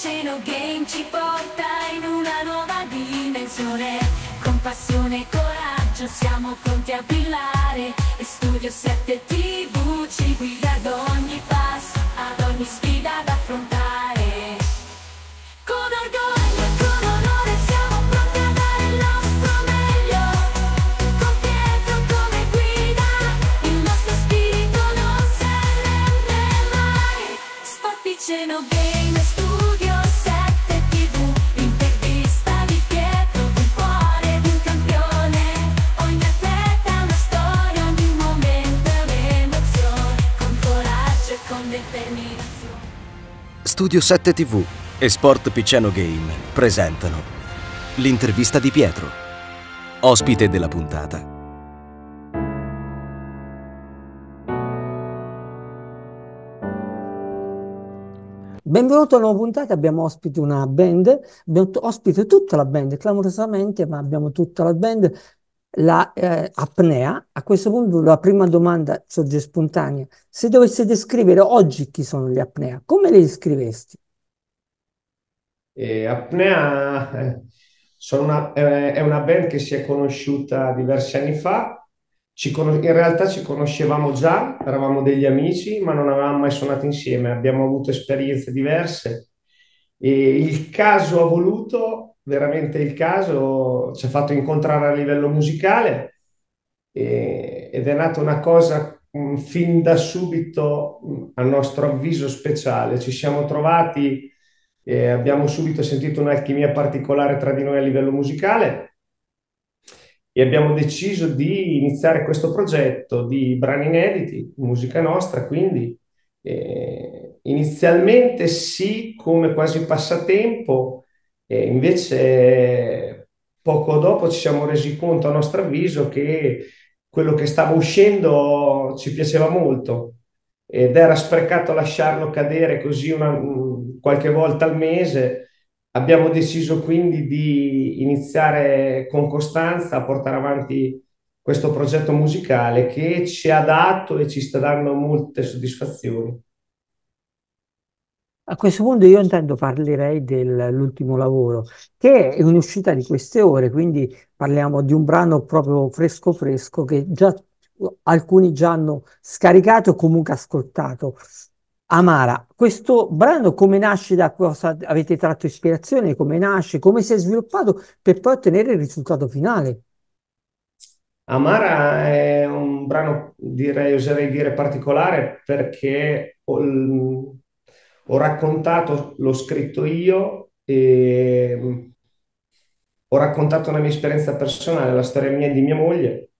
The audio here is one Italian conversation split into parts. Piceno Game ci porta in una nuova dimensione. Con passione e coraggio siamo pronti a brillare e Studio 7TV ci guida ad ogni passo, ad ogni sfida da affrontare. Con orgoglio e con onore siamo pronti a dare il nostro meglio. Con Pietro come guida il nostro spirito non si arrende mai. Sport Piceno Game e Studio 7TV, l'intervista di Pietro, il cuore di un campione. Ogni atleta ha una storia, ogni momento è un'emozione. Con coraggio e con determinazione. Studio 7TV e Sport Piceno Game presentano l'intervista di Pietro, ospite della puntata. Benvenuto alla nuova puntata, abbiamo ospite una band, abbiamo ospite tutta la band, clamorosamente, ma abbiamo tutta la band, la Apnea. A questo punto la prima domanda sorge spontanea: se dovesse descrivere oggi chi sono gli Apnea, come li descrivesti? Apnea è una band che si è conosciuta diversi anni fa. In realtà ci conoscevamo già, eravamo degli amici, ma non avevamo mai suonato insieme. Abbiamo avuto esperienze diverse e il caso ha voluto, veramente il caso, ci ha fatto incontrare a livello musicale ed è nata una cosa fin da subito, a nostro avviso, speciale. Ci siamo trovati. Abbiamo subito sentito un'alchimia particolare tra di noi a livello musicale e abbiamo deciso di iniziare questo progetto di brani inediti, musica nostra, quindi inizialmente sì, come quasi passatempo, invece poco dopo ci siamo resi conto, a nostro avviso, che quello che stava uscendo ci piaceva molto ed era sprecato lasciarlo cadere così qualche volta al mese. Abbiamo deciso quindi di iniziare con costanza a portare avanti questo progetto musicale che ci ha dato e ci sta dando molte soddisfazioni. A questo punto io intanto parlerei dell'ultimo lavoro, che è in uscita di queste ore, quindi parliamo di un brano proprio fresco fresco che già alcuni già hanno scaricato o comunque ascoltato. Amara, questo brano come nasce, da cosa avete tratto ispirazione, come nasce, come si è sviluppato per poi ottenere il risultato finale? Amara è un brano, oserei dire, particolare, perché ho raccontato, l'ho scritto io, e ho raccontato una mia esperienza personale, la storia mia e di mia moglie,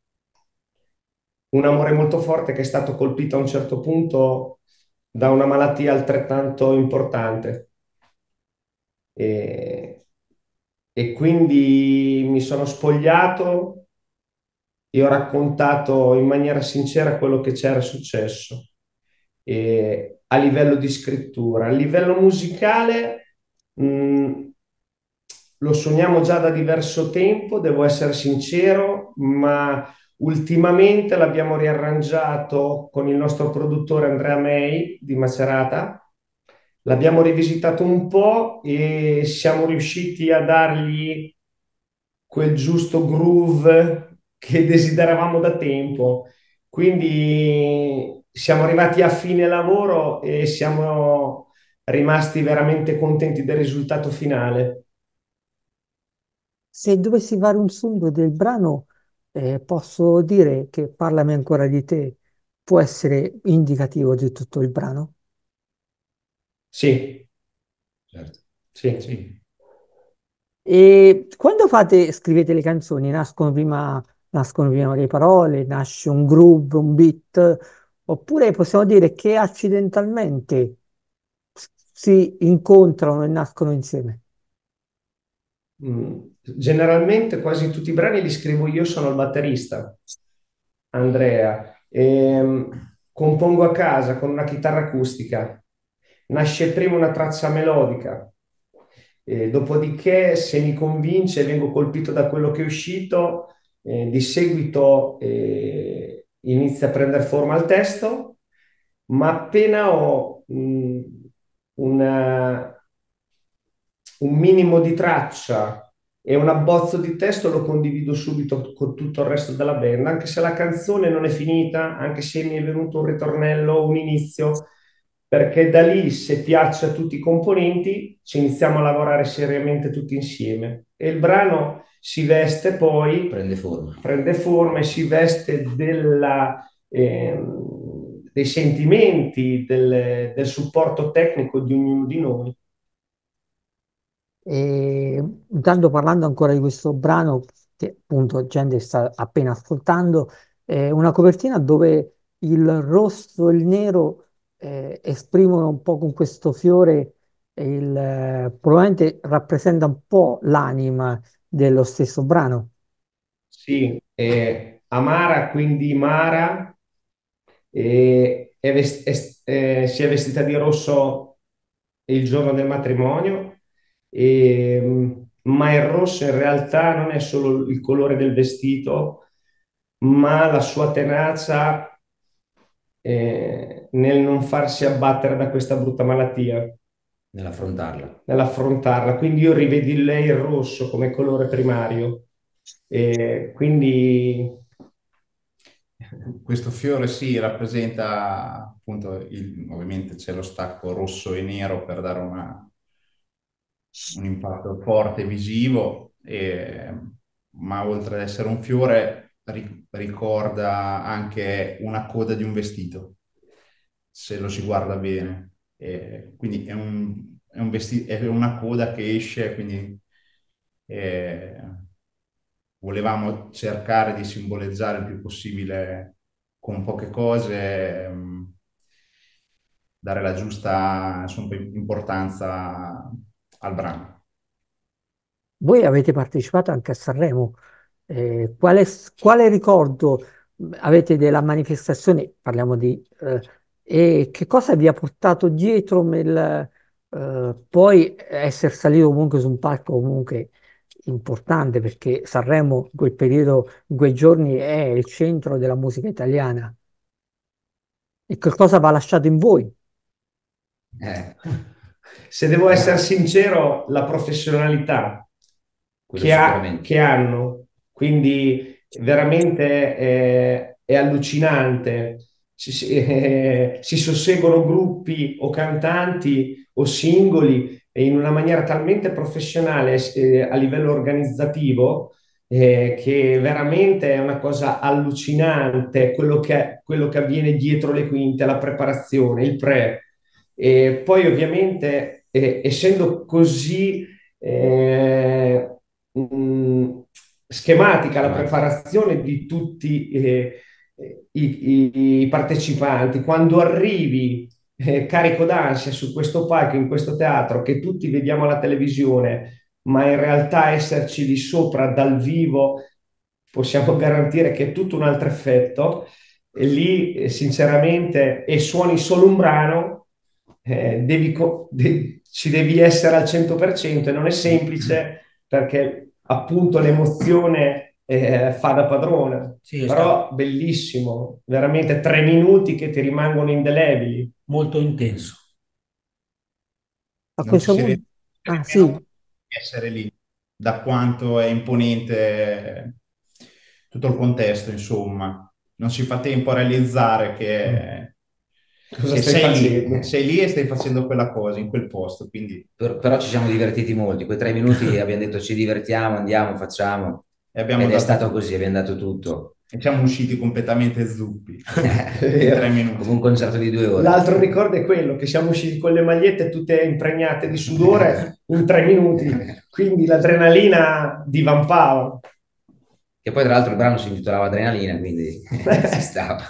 un amore molto forte che è stato colpito a un certo punto da una malattia altrettanto importante e quindi mi sono spogliato e ho raccontato in maniera sincera quello che c'era successo a livello di scrittura. A livello musicale lo suoniamo già da diverso tempo, devo essere sincero, ma ultimamente l'abbiamo riarrangiato con il nostro produttore Andrea Mei di Macerata, l'abbiamo rivisitato un po' e siamo riusciti a dargli quel giusto groove che desideravamo da tempo. Quindi siamo arrivati a fine lavoro e siamo rimasti veramente contenti del risultato finale. Se dovessi fare un sunto del brano, posso dire che "Parlami ancora di te" può essere indicativo di tutto il brano? Sì, certo. Sì, sì. E quando scrivete le canzoni, nascono prima le parole, nasce un groove, un beat, oppure possiamo dire che accidentalmente si incontrano e nascono insieme? Generalmente quasi tutti i brani li scrivo io, sono il batterista, Andrea, compongo a casa con una chitarra acustica, nasce prima una traccia melodica, dopodiché, se mi convince, vengo colpito da quello che è uscito, di seguito inizia a prendere forma il testo, ma appena ho una un minimo di traccia e un abbozzo di testo lo condivido subito con tutto il resto della band, anche se la canzone non è finita, anche se mi è venuto un ritornello, un inizio, perché da lì, se piace a tutti i componenti, ci iniziamo a lavorare seriamente tutti insieme. E il brano si veste poi... Prende forma e si veste dei sentimenti, del supporto tecnico di ognuno di noi. E, intanto, parlando ancora di questo brano che appunto gente sta appena ascoltando, una copertina dove il rosso e il nero esprimono un po' con questo fiore, probabilmente rappresenta un po' l'anima dello stesso brano. Sì, Amara, quindi Mara, si è vestita di rosso il giorno del matrimonio. Ma il rosso in realtà non è solo il colore del vestito, ma la sua tenacia nel non farsi abbattere da questa brutta malattia, nell'affrontarla. Quindi io rivedi in lei il rosso come colore primario, quindi questo fiore sì, rappresenta appunto ovviamente c'è lo stacco rosso e nero per dare un impatto forte visivo, ma oltre ad essere un fiore ricorda anche una coda di un vestito, se lo si guarda bene, quindi è una coda che esce, quindi volevamo cercare di simboleggiare il più possibile con poche cose, dare la giusta importanza al brano. Voi avete partecipato anche a Sanremo, quale ricordo avete della manifestazione, parliamo di e che cosa vi ha portato dietro nel poi essere salito comunque su un palco comunque importante, perché Sanremo in quel periodo, in quei giorni, è il centro della musica italiana, e che cosa vi ha lasciato in voi? Se devo essere sincero, la professionalità che hanno, quindi veramente è allucinante. Si sosseguono gruppi o cantanti o singoli in una maniera talmente professionale a livello organizzativo che veramente è una cosa allucinante quello che avviene dietro le quinte, la preparazione, il pre. E poi ovviamente essendo così schematica la preparazione di tutti i partecipanti, quando arrivi carico d'ansia su questo palco, in questo teatro che tutti vediamo alla televisione, ma in realtà esserci lì sopra dal vivo possiamo garantire che è tutto un altro effetto, e lì sinceramente suoni solo un brano, ci devi essere al 100%, e non è semplice perché appunto l'emozione fa da padrona, sì, però esatto. Bellissimo, veramente 3 minuti che ti rimangono indelebili, molto intenso. A questo punto essere lì, da quanto è imponente tutto il contesto, insomma non si fa tempo a realizzare che sei lì e stai facendo quella cosa in quel posto, quindi... Però ci siamo divertiti molto, quei 3 minuti abbiamo detto ci divertiamo, andiamo, facciamo, ed è stato così, abbiamo dato tutto e siamo usciti completamente zuppi in 3 minuti, come un concerto di 2 ore. L'altro ricordo è quello che siamo usciti con le magliette tutte impregnate di sudore in 3 minuti, quindi l'adrenalina divampava, che poi tra l'altro il brano si intitolava Adrenalina, quindi si stava.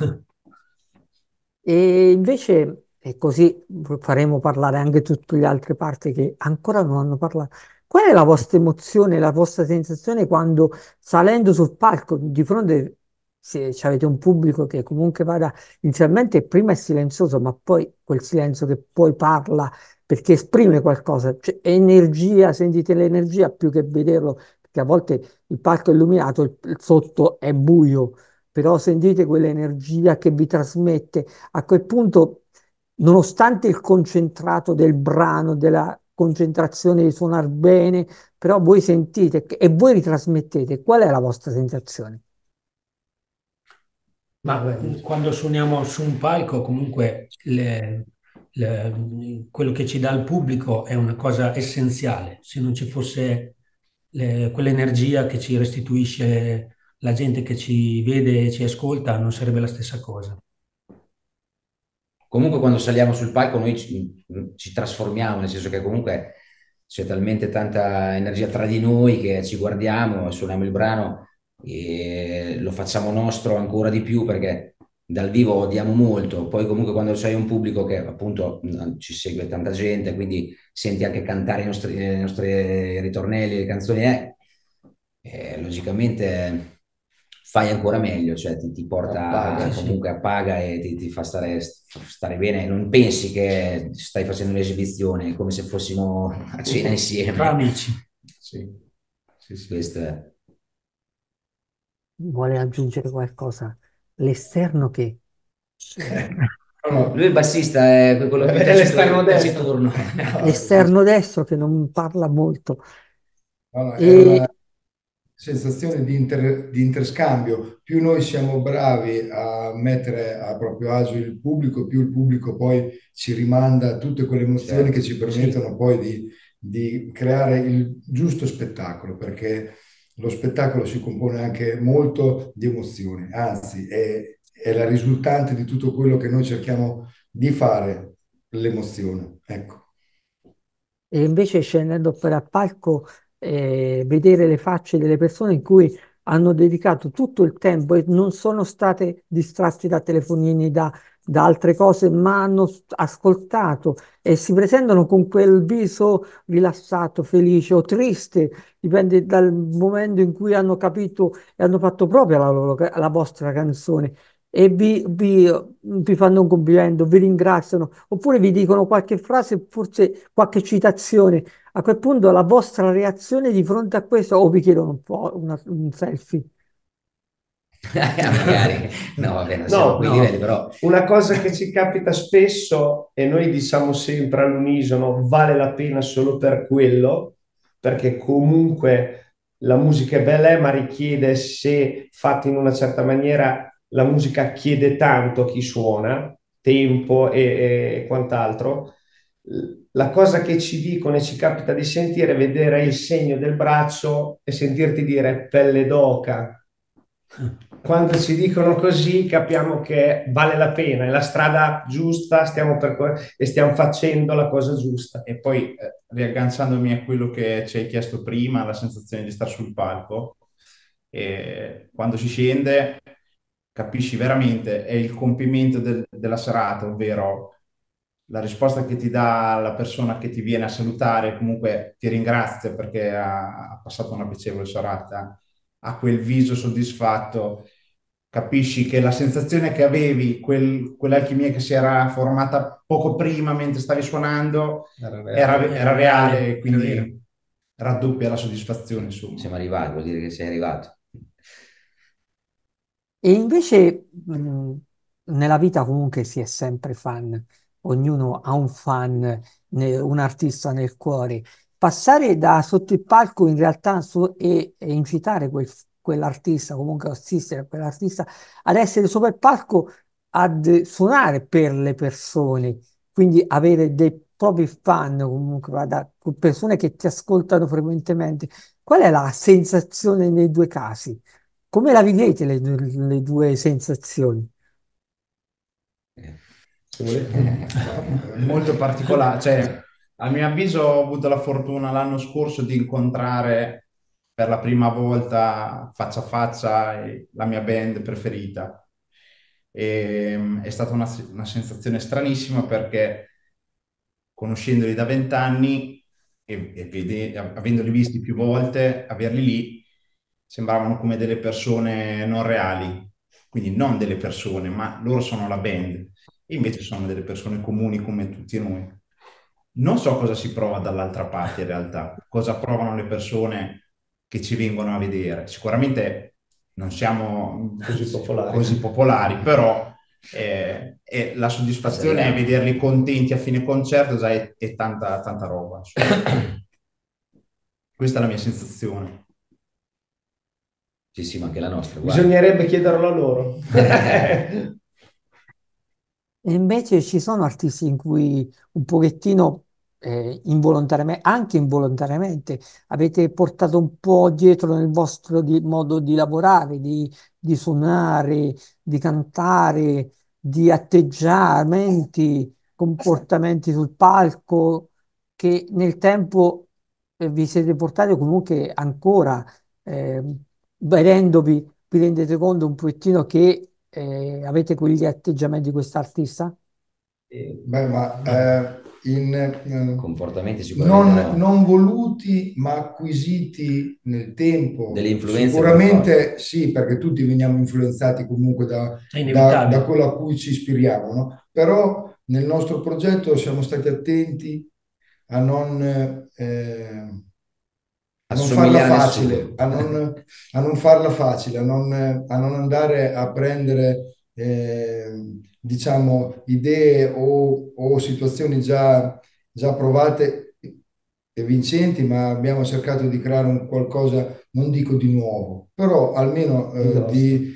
E invece, e così faremo parlare anche tutte le altre parti che ancora non hanno parlato, qual è la vostra emozione, la vostra sensazione quando, salendo sul palco, di fronte, se avete un pubblico che comunque vada, inizialmente prima è silenzioso, ma poi quel silenzio che poi parla perché esprime qualcosa, cioè energia, sentite l'energia più che vederlo, perché a volte il palco è illuminato, il sotto è buio, però sentite quell'energia che vi trasmette. A quel punto, nonostante il concentrato del brano, della concentrazione di suonar bene, però voi sentite e voi ritrasmettete. Qual è la vostra sensazione? Ma quando suoniamo su un palco, comunque quello che ci dà il pubblico è una cosa essenziale. Se non ci fosse quell'energia che ci restituisce la gente che ci vede e ci ascolta, non sarebbe la stessa cosa. Comunque quando saliamo sul palco noi ci trasformiamo, nel senso che comunque c'è talmente tanta energia tra di noi che ci guardiamo, suoniamo il brano e lo facciamo nostro ancora di più, perché dal vivo odiamo molto. Poi comunque quando c'è un pubblico che appunto ci segue tanta gente, quindi senti anche cantare i nostri ritornelli, le canzoni, logicamente fai ancora meglio, cioè ti porta appaga, comunque appaga e ti fa stare bene. Non pensi che stai facendo un'esibizione, come se fossimo a cena insieme tra amici. Sì. Questo è. Vuole aggiungere qualcosa? L'esterno che... No, lui è bassista, è quello che è l'esterno destro. L'esterno destro che non parla molto. No, è una sensazione di interscambio. Più noi siamo bravi a mettere a proprio agio il pubblico, più il pubblico poi ci rimanda tutte quelle emozioni che ci permettono poi di creare il giusto spettacolo, perché lo spettacolo si compone anche molto di emozioni, anzi è la risultante di tutto quello che noi cerchiamo di fare, l'emozione, ecco. E invece scendendo per il palco, vedere le facce delle persone in cui hanno dedicato tutto il tempo e non sono state distratte da telefonini, da altre cose, ma hanno ascoltato e si presentano con quel viso rilassato, felice o triste, dipende dal momento in cui hanno capito e hanno fatto propria la vostra canzone, e vi fanno un complimento, vi ringraziano, oppure vi dicono qualche frase, forse qualche citazione. A quel punto la vostra reazione di fronte a questo, o vi chiedono un po' un selfie? Magari no, vabbè, non siamo qui livelli, però una cosa che ci capita spesso e noi diciamo sempre all'unisono: vale la pena solo per quello, perché comunque la musica è bella, ma richiede, se fatta in una certa maniera, la musica chiede tanto a chi suona, tempo e quant'altro. La cosa che ci dicono e ci capita di sentire è vedere il segno del braccio e sentirti dire pelle d'oca. Quando ci dicono così capiamo che vale la pena, è la strada giusta, stiamo facendo la cosa giusta. E poi riagganciandomi a quello che ci hai chiesto prima, la sensazione di stare sul palco, quando si scende capisci veramente, è il compimento della serata, ovvero la risposta che ti dà la persona che ti viene a salutare, comunque ti ringrazia perché ha passato una piacevole serata, a quel viso soddisfatto, capisci che la sensazione che avevi, quell'alchimia che si era formata poco prima mentre stavi suonando, era reale, quindi raddoppia la soddisfazione, insomma. Siamo arrivati, vuol dire che sei arrivato. E invece nella vita comunque si è sempre fan, ognuno ha un fan, un artista nel cuore. Passare da sotto il palco in realtà e incitare quell'artista, comunque assistere a quell'artista, ad essere sopra il palco, ad suonare per le persone, quindi avere dei propri fan, comunque persone che ti ascoltano frequentemente. Qual è la sensazione nei due casi? Come la vivete le due sensazioni? Molto particolare, cioè... A mio avviso ho avuto la fortuna l'anno scorso di incontrare per la prima volta faccia a faccia la mia band preferita. E, è stata una sensazione stranissima, perché conoscendoli da 20 anni e avendoli visti più volte, averli lì sembravano come delle persone non reali, quindi non delle persone, ma loro sono la band, e invece sono delle persone comuni come tutti noi. Non so cosa si prova dall'altra parte in realtà, cosa provano le persone che ci vengono a vedere. Sicuramente non siamo così popolari, però E la soddisfazione è vederli contenti a fine concerto, già è tanta roba. Questa è la mia sensazione. Sì, sì, ma anche la nostra. Guarda. Bisognerebbe chiederlo a loro. E invece ci sono artisti in cui un pochettino, involontariamente, anche involontariamente, avete portato un po' dietro nel vostro modo di lavorare, di suonare, di cantare, di atteggiamenti, comportamenti sul palco che nel tempo vi siete portati, o comunque ancora vedendovi vi rendete conto un pochettino che avete quegli atteggiamenti di quest'artista? Beh, ma in comportamenti sicuramente non voluti ma acquisiti nel tempo, delle influenze sicuramente, sì, perché tutti veniamo influenzati comunque da quello a cui ci ispiriamo, no? Però nel nostro progetto siamo stati attenti a non farla facile, a non andare a prendere diciamo idee o situazioni già provate e vincenti, ma abbiamo cercato di creare un qualcosa, non dico di nuovo, però almeno di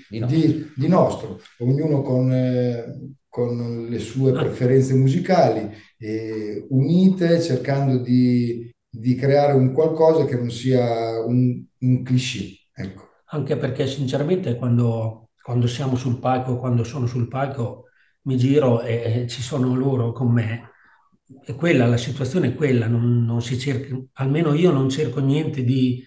nostro, ognuno con le sue preferenze musicali, unite, cercando di creare un qualcosa che non sia un cliché, ecco. Anche perché sinceramente quando siamo sul palco, quando sono sul palco, mi giro e ci sono loro con me. È quella, la situazione è quella, non si cerca, almeno io non cerco niente di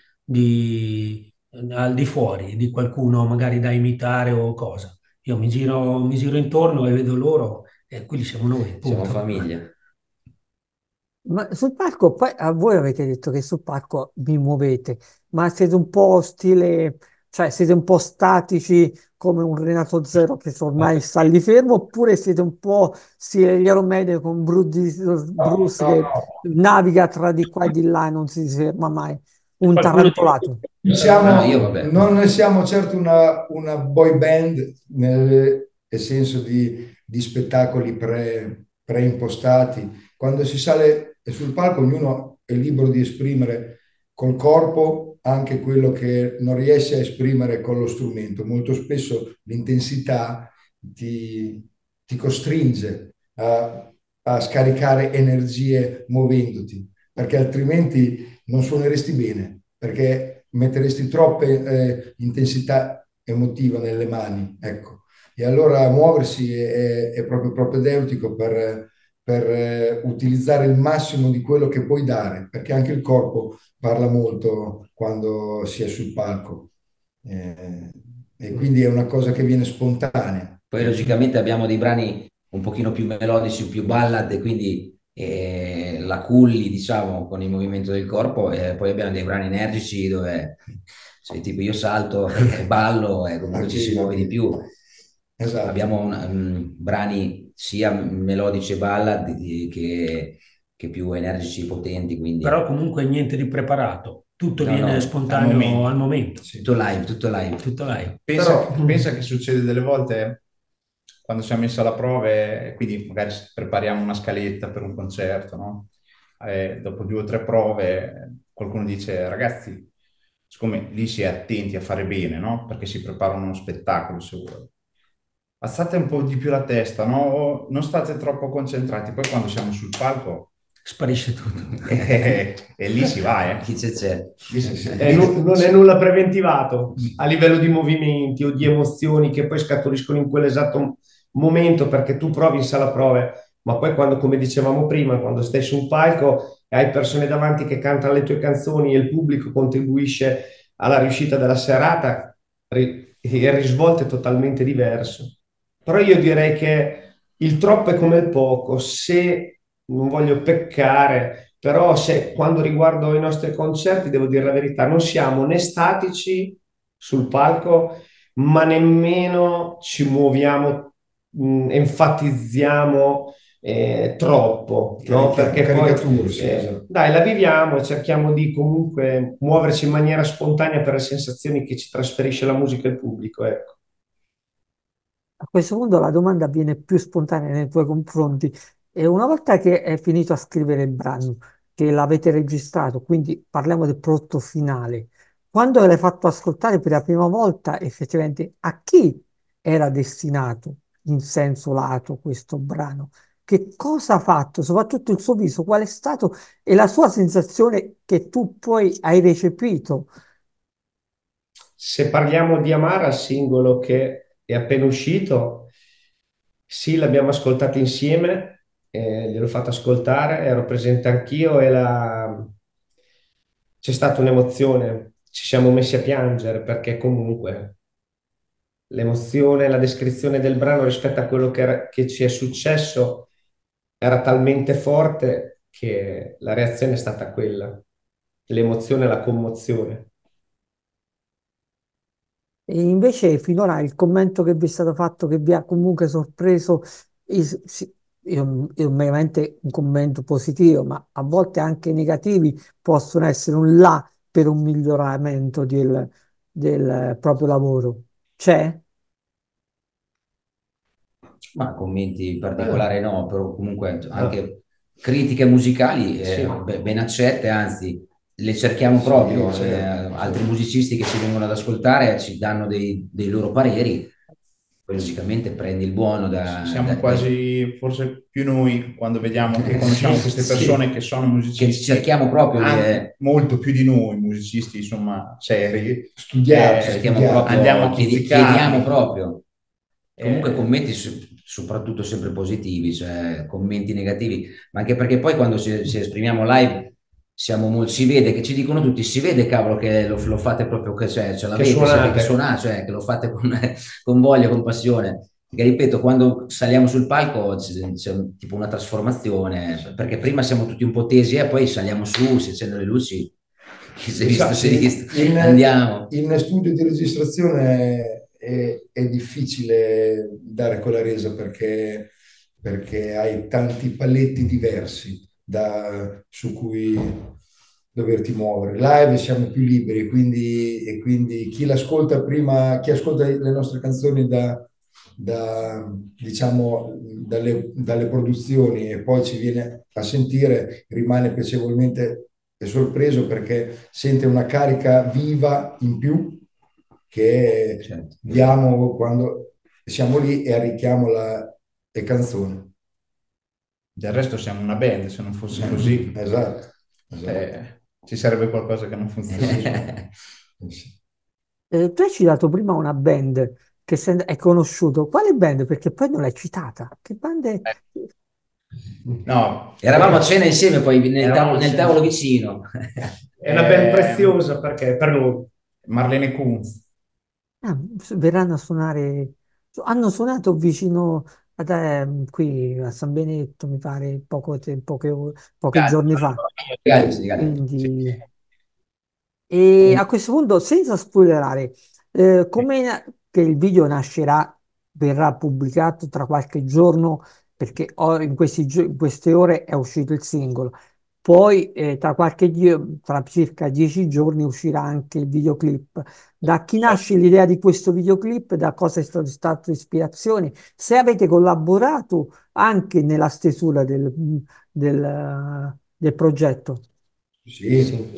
al di fuori di qualcuno magari da imitare o cosa. Io mi giro intorno e vedo loro e quelli siamo noi. Punto. Siamo famiglia. Ma sul palco, poi a voi avete detto che sul palco vi muovete, ma siete un po' stile... Cioè siete un po' statici come un Renato Zero che ormai sta lì fermo, oppure siete un po' Iron Maiden con Bruce che naviga tra di qua e di là e non si ferma mai, un tarantolato? Non ne siamo certo una boy band nel senso di spettacoli preimpostati. Quando si sale sul palco ognuno è libero di esprimere col corpo anche quello che non riesce a esprimere con lo strumento. Molto spesso l'intensità ti costringe a scaricare energie muovendoti, perché altrimenti non suoneresti bene, perché metteresti troppe intensità emotiva nelle mani, ecco. E allora muoversi è proprio propedeutico per utilizzare il massimo di quello che puoi dare, perché anche il corpo parla molto quando si è sul palco, e quindi è una cosa che viene spontanea. Poi logicamente abbiamo dei brani un pochino più melodici, più ballad, e quindi la culli, diciamo, con il movimento del corpo, e poi abbiamo dei brani energici dove, cioè, tipo io salto e ballo e comunque ci si muove di più. Esatto. Abbiamo brani sia melodici e ballad che più energici, potenti, quindi... Però comunque niente di preparato, tutto viene spontaneo al momento. Sì. Tutto live. Pensa che succede delle volte quando siamo in sala prove, quindi magari prepariamo una scaletta per un concerto, no? Dopo 2 o 3 prove qualcuno dice: ragazzi, siccome lì si è attenti a fare bene, no? Perché si prepara uno spettacolo, se vuoi, alzate un po' di più la testa, no? Non state troppo concentrati. Poi quando siamo sul palco sparisce tutto. E lì si va, chi c'è. Non è nulla preventivato a livello di movimenti o di emozioni che poi scaturiscono in quell'esatto momento, perché tu provi in sala prove, ma poi quando, come dicevamo prima, quando stai su un palco e hai persone davanti che cantano le tue canzoni e il pubblico contribuisce alla riuscita della serata, il risvolto è totalmente diverso. Però io direi che il troppo è come il poco, se non voglio peccare, però se quando riguardo i nostri concerti, devo dire la verità, non siamo né statici sul palco, ma nemmeno ci muoviamo, enfatizziamo troppo, no? Perché poi la viviamo e cerchiamo di comunque muoverci in maniera spontanea per le sensazioni che ci trasferisce la musica e il pubblico, ecco. A questo punto la domanda avviene più spontanea nei tuoi confronti. E una volta che è finito a scrivere il brano, che l'avete registrato, quindi parliamo del prodotto finale, quando l'hai fatto ascoltare per la prima volta, effettivamente a chi era destinato in senso lato questo brano? Che cosa ha fatto? Soprattutto il suo viso, qual è stato e la sua sensazione che tu poi hai recepito? Se parliamo di Amara, singolo che è appena uscito, sì, l'abbiamo ascoltato insieme, gliel'ho fatto ascoltare, ero presente anch'io e c'è stata un'emozione, ci siamo messi a piangere perché comunque l'emozione, la descrizione del brano rispetto a quello che ci è successo era talmente forte che la reazione è stata quella, l'emozione e la commozione. E invece finora il commento che vi è stato fatto, che vi ha comunque sorpreso, ovviamente un commento positivo, ma a volte anche negativi possono essere un là per un miglioramento del proprio lavoro. C'è? Ma commenti in particolare no, però comunque anche critiche musicali ben accette, anzi... le cerchiamo proprio, altri musicisti che ci vengono ad ascoltare ci danno dei loro pareri, poi logicamente prendi il buono da... Siamo quasi forse più noi quando vediamo che conosciamo queste persone che sono musicisti. Che cerchiamo proprio molto più di noi musicisti, insomma, seri, studiati, andiamo a chiediamo proprio. Comunque commenti soprattutto sempre positivi, cioè commenti negativi, ma anche perché poi quando ci esprimiamo live... si vede che ci dicono tutti, si vede cavolo che lo fate proprio, che lo fate con voglia, con passione. Perché, ripeto, quando saliamo sul palco c'è tipo una trasformazione, perché prima siamo tutti un po' tesi e poi saliamo su, si accendono le luci, chi si è visto, si è visto, andiamo. In studio di registrazione è difficile dare quella resa perché hai tanti paletti diversi su cui doverti muovere. Live siamo più liberi, quindi chi l'ascolta prima, chi ascolta le nostre canzoni diciamo dalle produzioni e poi ci viene a sentire, rimane piacevolmente sorpreso perché sente una carica viva in più che diamo quando siamo lì e arricchiamo le canzoni. Del resto siamo una band, se non fosse così esatto. Ci sarebbe qualcosa che non funziona. Tu hai citato prima una band che è conosciuto. Quale band? Perché poi non l'hai citata. Che band è? No, eravamo a cena insieme poi nel tavolo vicino. È una band preziosa perché per noi. Marlene Kuhn. Verranno a suonare... Hanno suonato vicino... qui a San Benedetto mi pare pochi giorni fa. Quindi... E a questo punto, senza spoilerare, che il video verrà pubblicato tra qualche giorno, perché in queste ore è uscito il singolo, poi tra circa 10 giorni uscirà anche il videoclip. Da chi nasce l'idea di questo videoclip? Da cosa è stata ispirazione? Se avete collaborato anche nella stesura del progetto? Sì.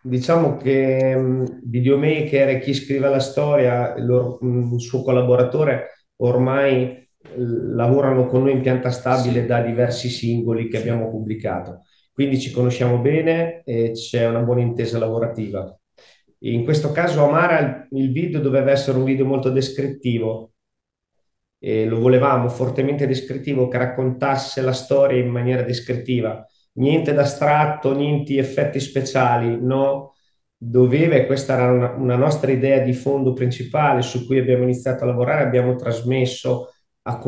Diciamo che videomaker e chi scrive la storia, il suo collaboratore, ormai lavorano con noi in pianta stabile da diversi singoli che abbiamo pubblicato. Quindi ci conosciamo bene e c'è una buona intesa lavorativa. In questo caso Amara, il video doveva essere un video molto descrittivo, e lo volevamo fortemente descrittivo, che raccontasse la storia in maniera descrittiva. Niente d'astratto, niente effetti speciali, no? Questa era una nostra idea di fondo principale su cui abbiamo iniziato a lavorare, abbiamo trasmesso a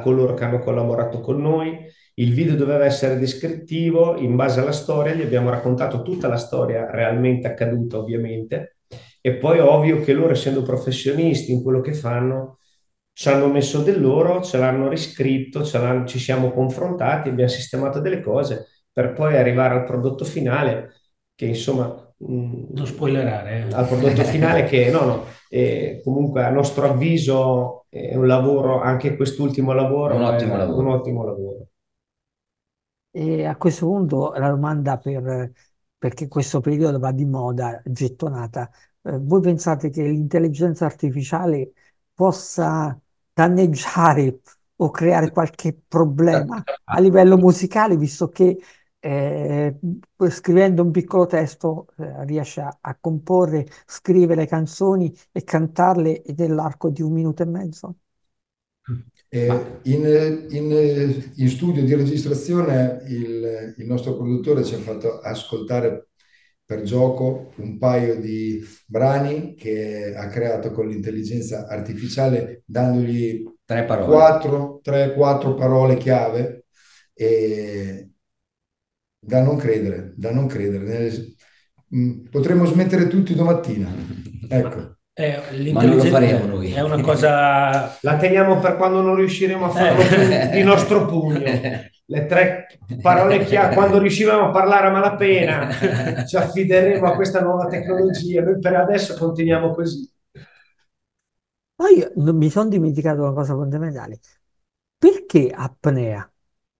coloro che hanno collaborato con noi. Il video doveva essere descrittivo in base alla storia, gli abbiamo raccontato tutta la storia realmente accaduta ovviamente, e poi ovvio che loro, essendo professionisti in quello che fanno, ci hanno messo del loro, ce l'hanno riscritto, ci siamo confrontati, abbiamo sistemato delle cose per poi arrivare al prodotto finale che insomma non spoilerare al prodotto finale che comunque a nostro avviso è un lavoro, anche quest'ultimo lavoro un ottimo lavoro. E a questo punto la domanda perché questo periodo va di moda, gettonata, voi pensate che l'intelligenza artificiale possa danneggiare o creare qualche problema a livello musicale, visto che scrivendo un piccolo testo riesce a comporre, scrivere canzoni e cantarle nell'arco di 1 minuto e mezzo? In studio di registrazione il nostro produttore ci ha fatto ascoltare per gioco un paio di brani che ha creato con l'intelligenza artificiale, dandogli 3-4 parole chiave e da non credere. Potremmo smettere tutti domattina. Ecco. Ma non lo faremo noi. È una cosa... La teniamo per quando non riusciremo a farlo di nostro pugno. Le 3 parole chiave, quando riusciremo a parlare a malapena, ci affideremo a questa nuova tecnologia. Noi per adesso continuiamo così. Poi mi sono dimenticato una cosa fondamentale. Perché apnea?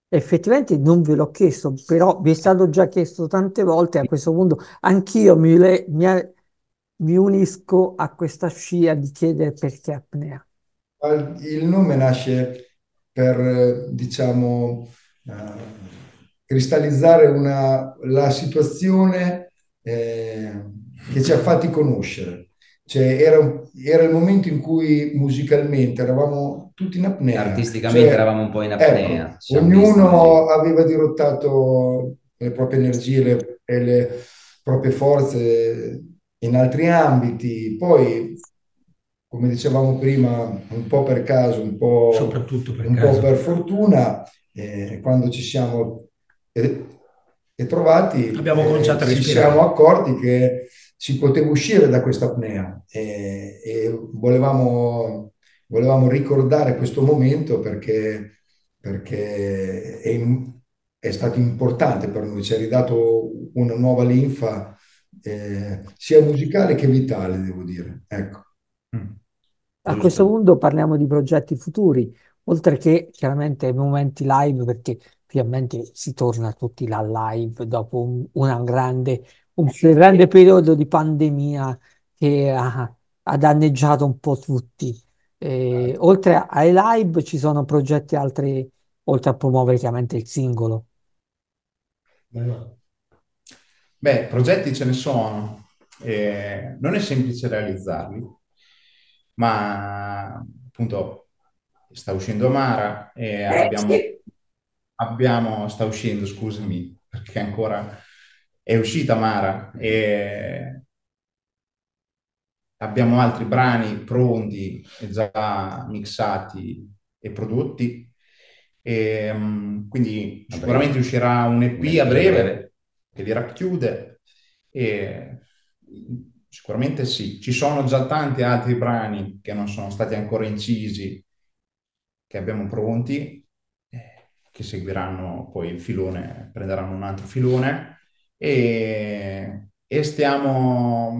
Effettivamente non ve l'ho chiesto, però vi è stato già chiesto tante volte. A questo punto anch'io mi unisco a questa scia di chiedere perché apnea. Il nome nasce per, cristallizzare la situazione che ci ha fatti conoscere. Cioè era il momento in cui musicalmente eravamo tutti in apnea. Artisticamente eravamo un po' in apnea. Ecco, ognuno aveva dirottato le proprie energie e le proprie forze in altri ambiti. Poi, come dicevamo prima, un po' per caso, un po', soprattutto per, un caso. Po' per fortuna, quando ci siamo trovati, ci siamo accorti che si poteva uscire da questa apnea e volevamo ricordare questo momento perché è stato importante per noi, ci ha ridato una nuova linfa sia musicale che vitale, devo dire. Ecco. A questo punto parliamo di progetti futuri, oltre che chiaramente ai momenti live, perché ovviamente si torna tutti là live dopo un grande periodo di pandemia che ha danneggiato un po' tutti. Oltre ai live ci sono progetti altri, oltre a promuovere chiaramente il singolo. Beh, progetti ce ne sono. Non è semplice realizzarli, ma appunto sta uscendo AMARA e è uscita AMARA e abbiamo altri brani pronti e già mixati e prodotti, e quindi sicuramente uscirà un EP a breve che li racchiude, e sicuramente sì, ci sono già tanti altri brani che non sono stati ancora incisi, che abbiamo pronti, che seguiranno poi il filone, prenderanno un altro filone. E stiamo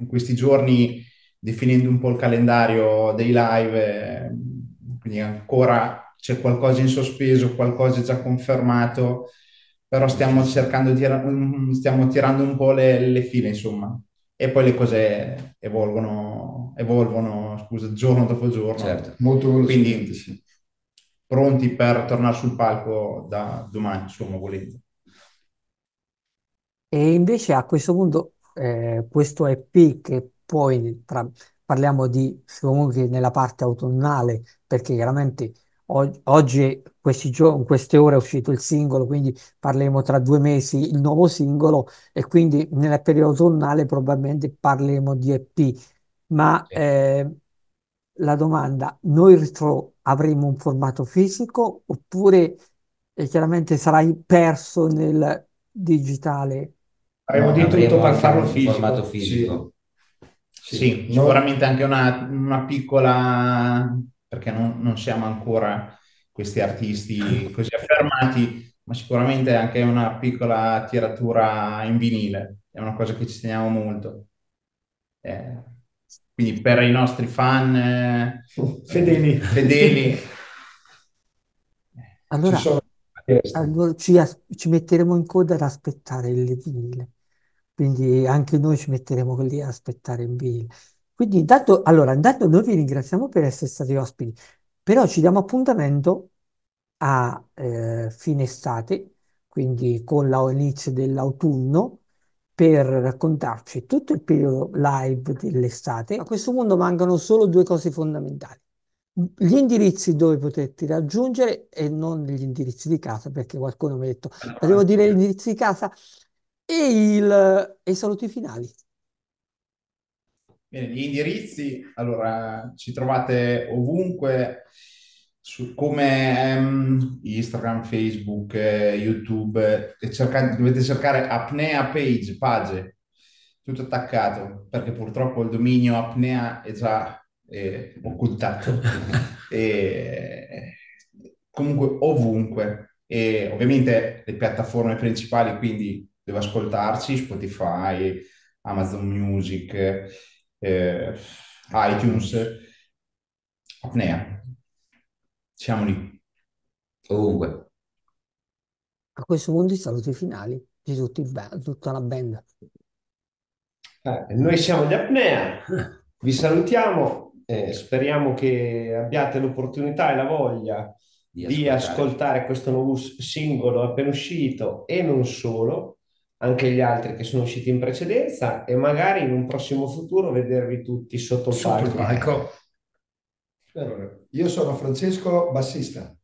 in questi giorni definendo un po' il calendario dei live, quindi ancora c'è qualcosa in sospeso, qualcosa già confermato, però stiamo cercando di tirando un po' le file, insomma, e poi le cose evolvono giorno dopo giorno. Certo. Molto velocemente. Quindi sì, pronti per tornare sul palco da domani, insomma, volendo. E invece a questo punto questo EP, che poi parliamo di comunque nella parte autunnale, perché chiaramente oggi, queste ore è uscito il singolo, quindi parleremo tra 2 mesi il nuovo singolo, e quindi nel periodo autunnale probabilmente parleremo di EP. Ma la domanda, noi avremo un formato fisico oppure chiaramente sarai perso nel digitale? Abbiamo di tutto per farlo fisico. Sì. Sicuramente anche una piccola, perché non siamo ancora questi artisti così affermati, ma sicuramente anche una piccola tiratura in vinile, è una cosa che ci teniamo molto. Quindi per i nostri fan fedeli. Allora, ci metteremo in coda ad aspettare il vinile, quindi anche noi ci metteremo lì ad aspettare il vinile. Quindi intanto noi vi ringraziamo per essere stati ospiti, però ci diamo appuntamento a fine estate, quindi con l'inizio dell'autunno, per raccontarci tutto il periodo live dell'estate. A questo punto mancano solo due cose fondamentali: gli indirizzi dove poterti raggiungere e non gli indirizzi di casa, perché qualcuno mi ha detto devo dire gli indirizzi di casa, e i saluti finali. Bene, gli indirizzi, allora ci trovate ovunque, come Instagram, Facebook, YouTube, dovete cercare Apnea Page, tutto attaccato, perché purtroppo il dominio Apnea è già occultato. Comunque ovunque, e ovviamente le piattaforme principali, quindi dove ascoltarci: Spotify, Amazon Music, iTunes, Apnea. Siamo lì, ovunque. A questo punto i saluti finali di tutta la band. Noi siamo di Apnea, vi salutiamo, speriamo che abbiate l'opportunità e la voglia di ascoltare questo nuovo singolo appena uscito, e non solo, anche gli altri che sono usciti in precedenza, e magari in un prossimo futuro vedervi tutti sotto il palco. Allora, io sono Francesco, bassista.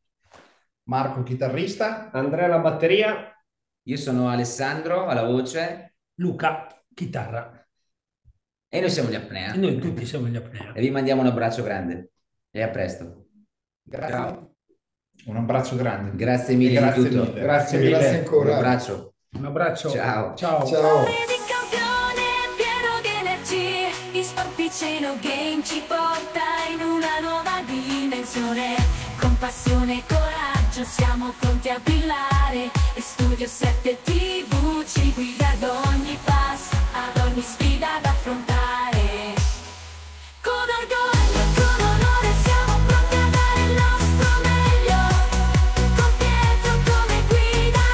Marco, chitarrista. Andrea, alla batteria. Io sono Alessandro, alla voce. Luca, chitarra. E noi siamo gli Apnea. E noi tutti siamo gli Apnea. E vi mandiamo un abbraccio grande. E a presto. Grazie. Ciao. Un abbraccio grande. Grazie mille. Grazie di tutto. Mille. Grazie mille. Grazie ancora. Un abbraccio. Un abbraccio. Ciao. Ciao. Ciao. Sport Piceno Game ci porta in una nuova dimensione, con passione e coraggio siamo pronti a brillare, e Studio 7TV ci guida ad ogni passo, ad ogni sfida da affrontare, con orgoglio e con onore siamo pronti a dare il nostro meglio, con Pietro come guida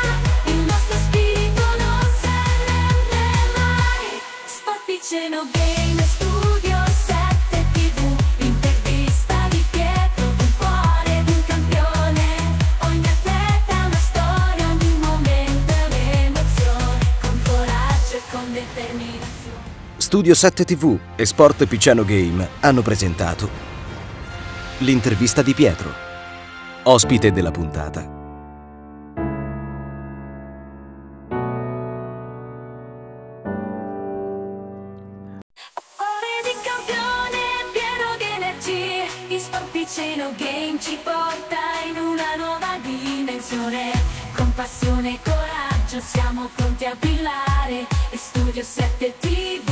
il nostro spirito non si arrende mai. Sport Piceno Game. Studio 7TV e Sport Piceno Game hanno presentato l'intervista di Pietro, ospite della puntata. Cuore di campione pieno di energie, in Sport Piceno Game ci porta in una nuova dimensione, con passione e coraggio siamo pronti a brillare, e Studio 7TV